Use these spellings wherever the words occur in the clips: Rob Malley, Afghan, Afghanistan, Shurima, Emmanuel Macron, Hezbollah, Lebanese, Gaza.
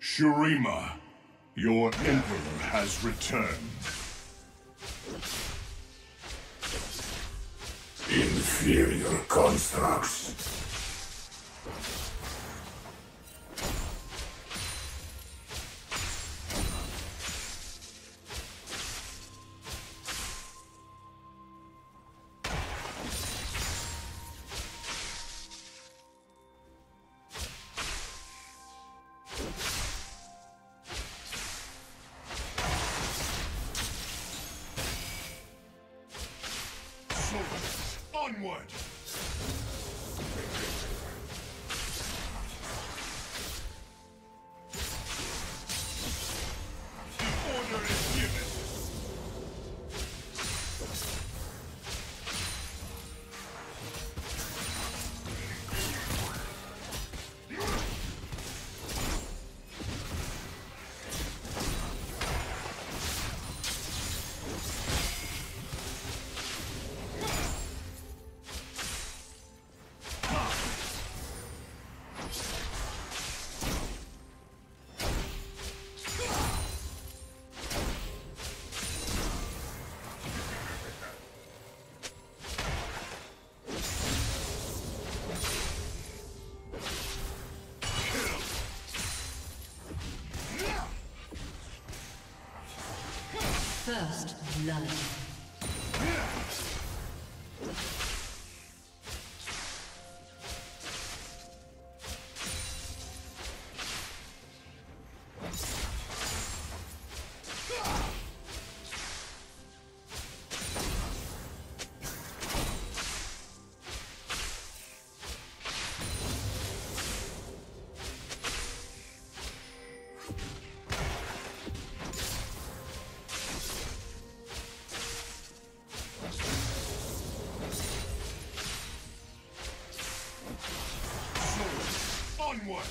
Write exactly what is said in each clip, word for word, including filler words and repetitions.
Shurima, your Emperor has returned. Inferior constructs. Onward! First love. Onward!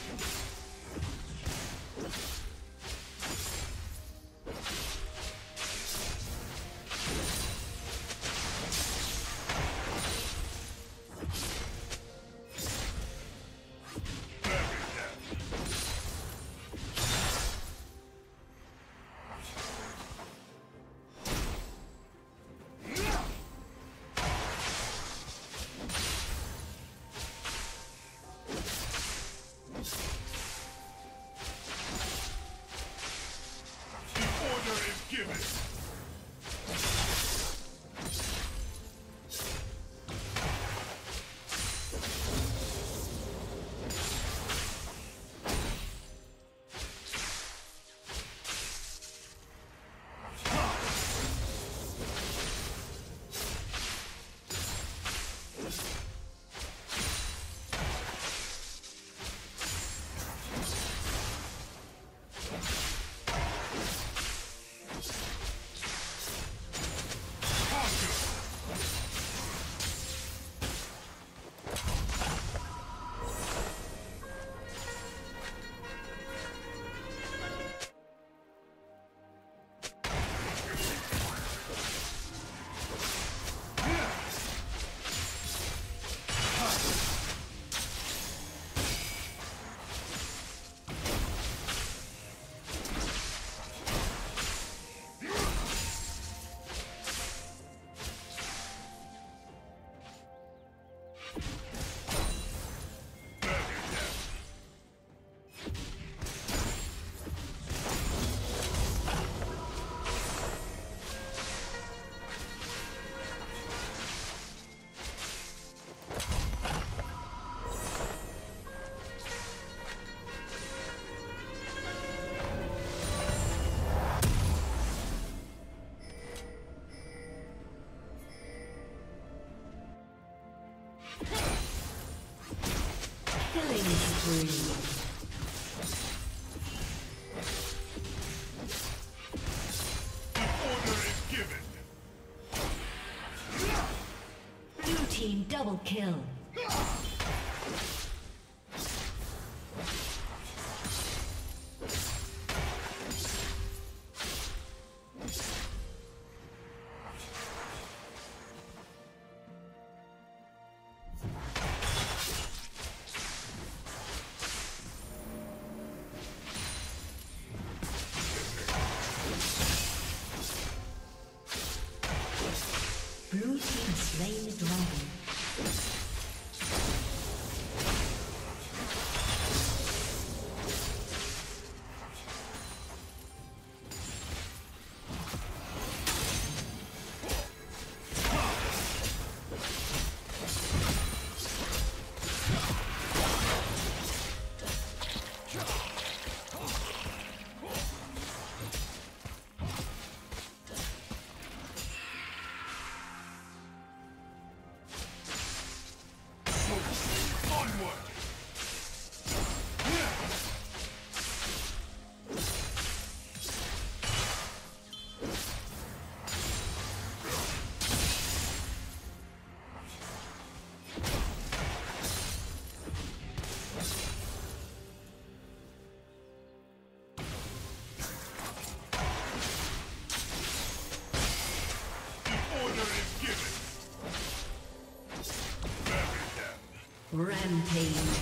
Killing spree. Order is given. Blue team double kill. Rampage.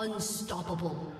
Unstoppable.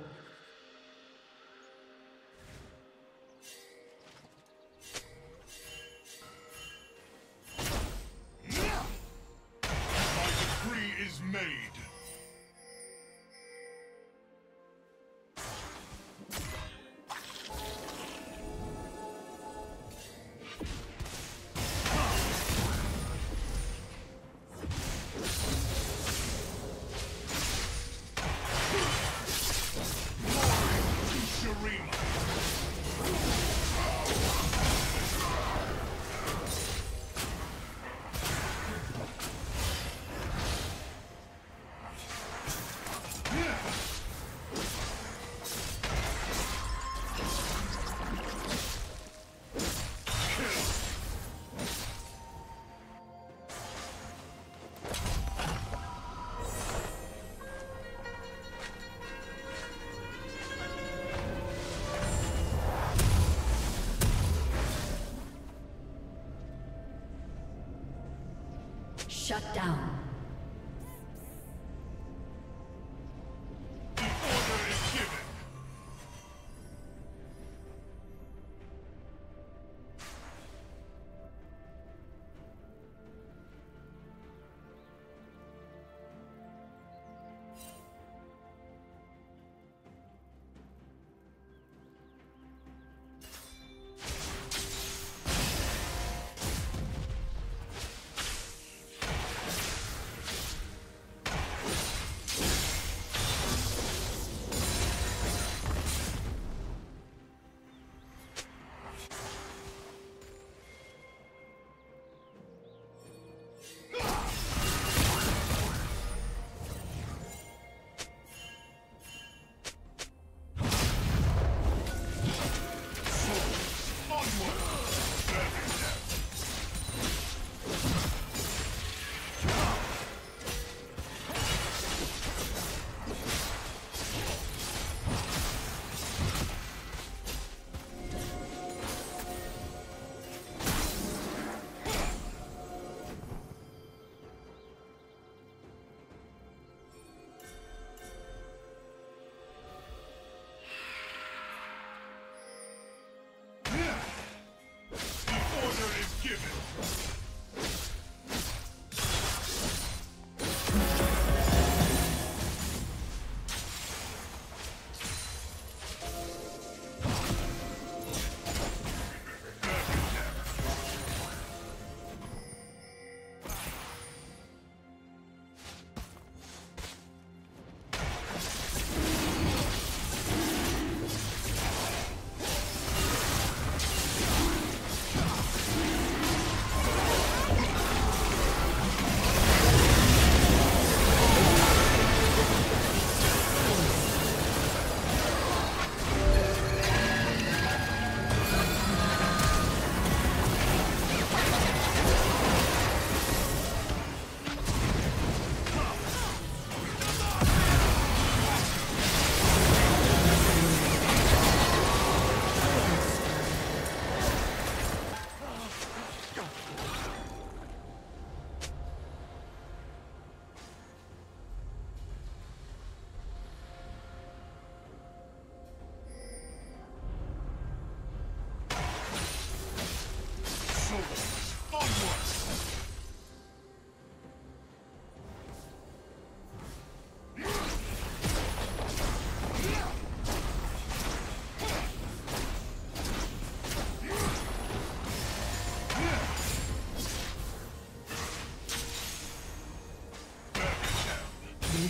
Shut down. The order is given.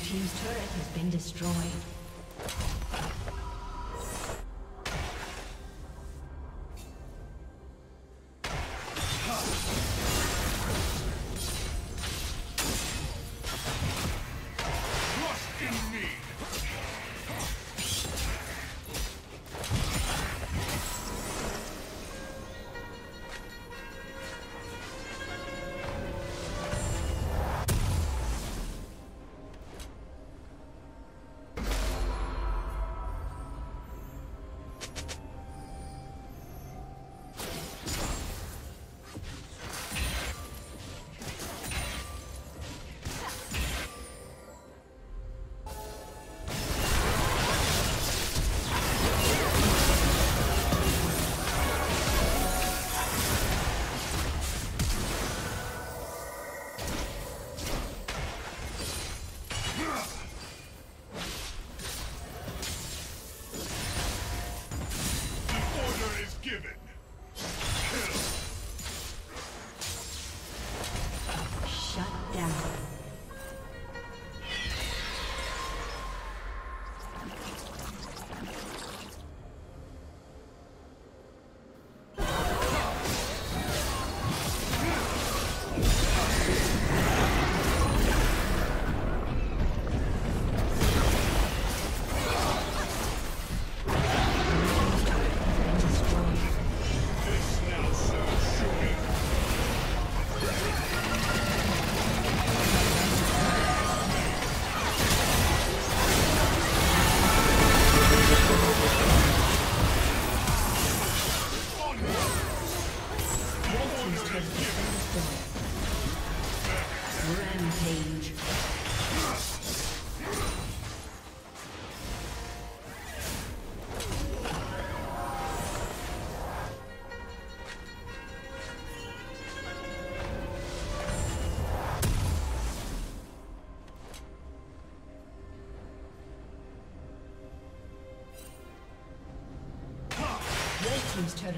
team's turret has been destroyed. Blue team's turret has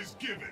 Is given.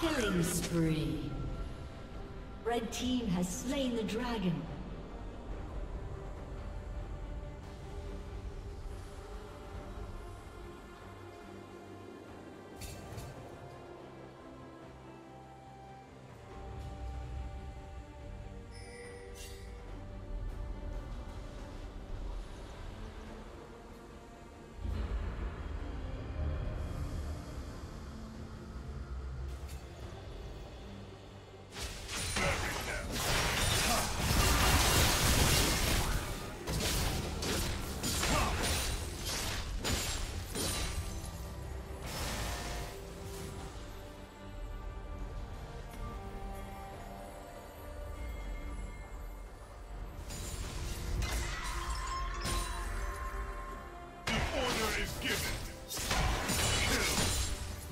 Killing spree. Red team has slain the dragon.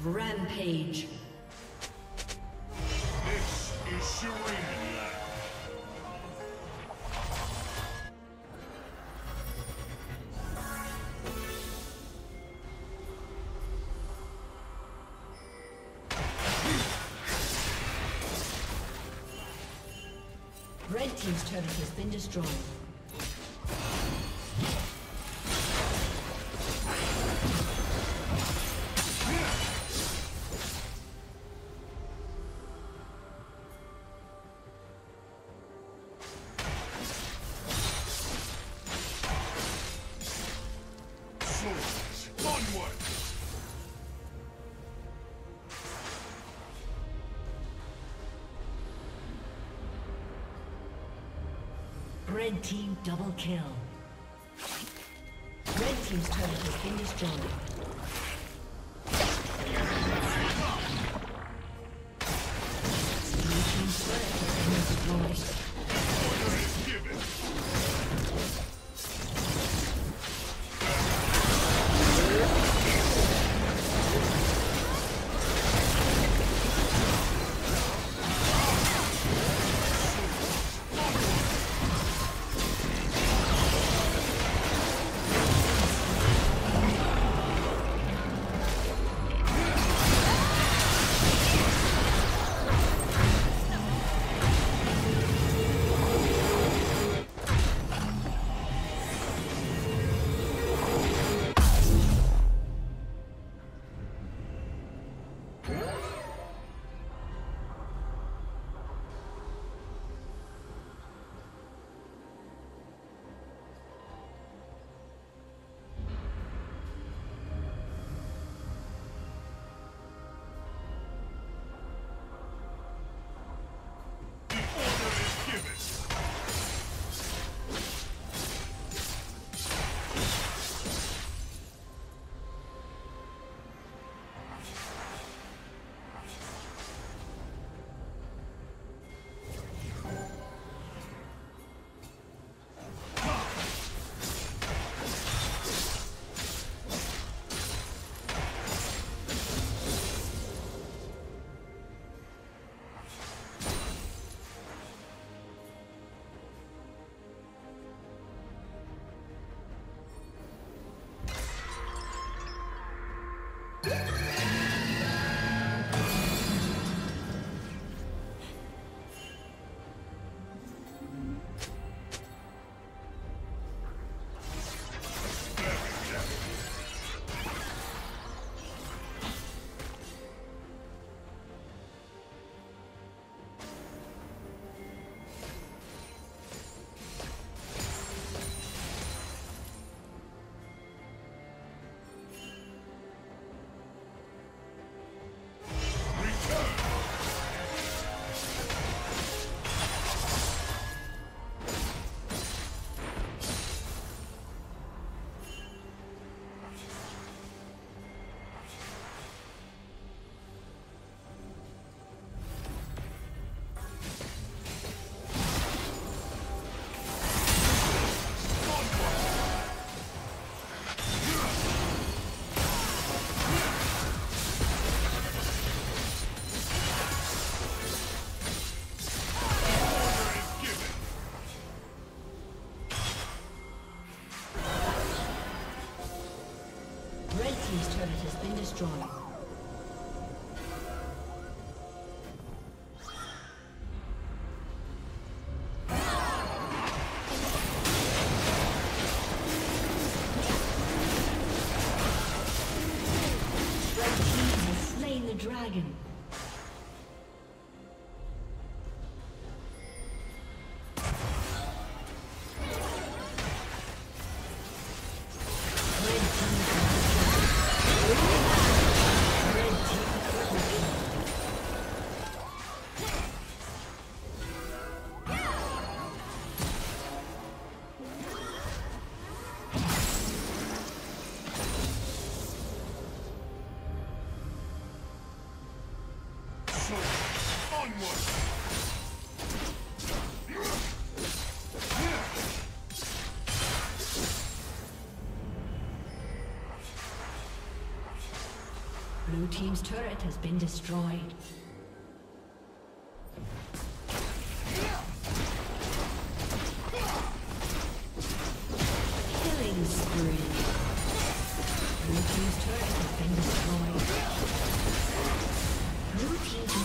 Rampage. This is Shurima. Red team's turret has been destroyed. Red team double kill. Red team's turret has been destroyed. Destroyed. Blue team's turret has been destroyed. Killing spree. Blue team's turret has been destroyed. Blue team's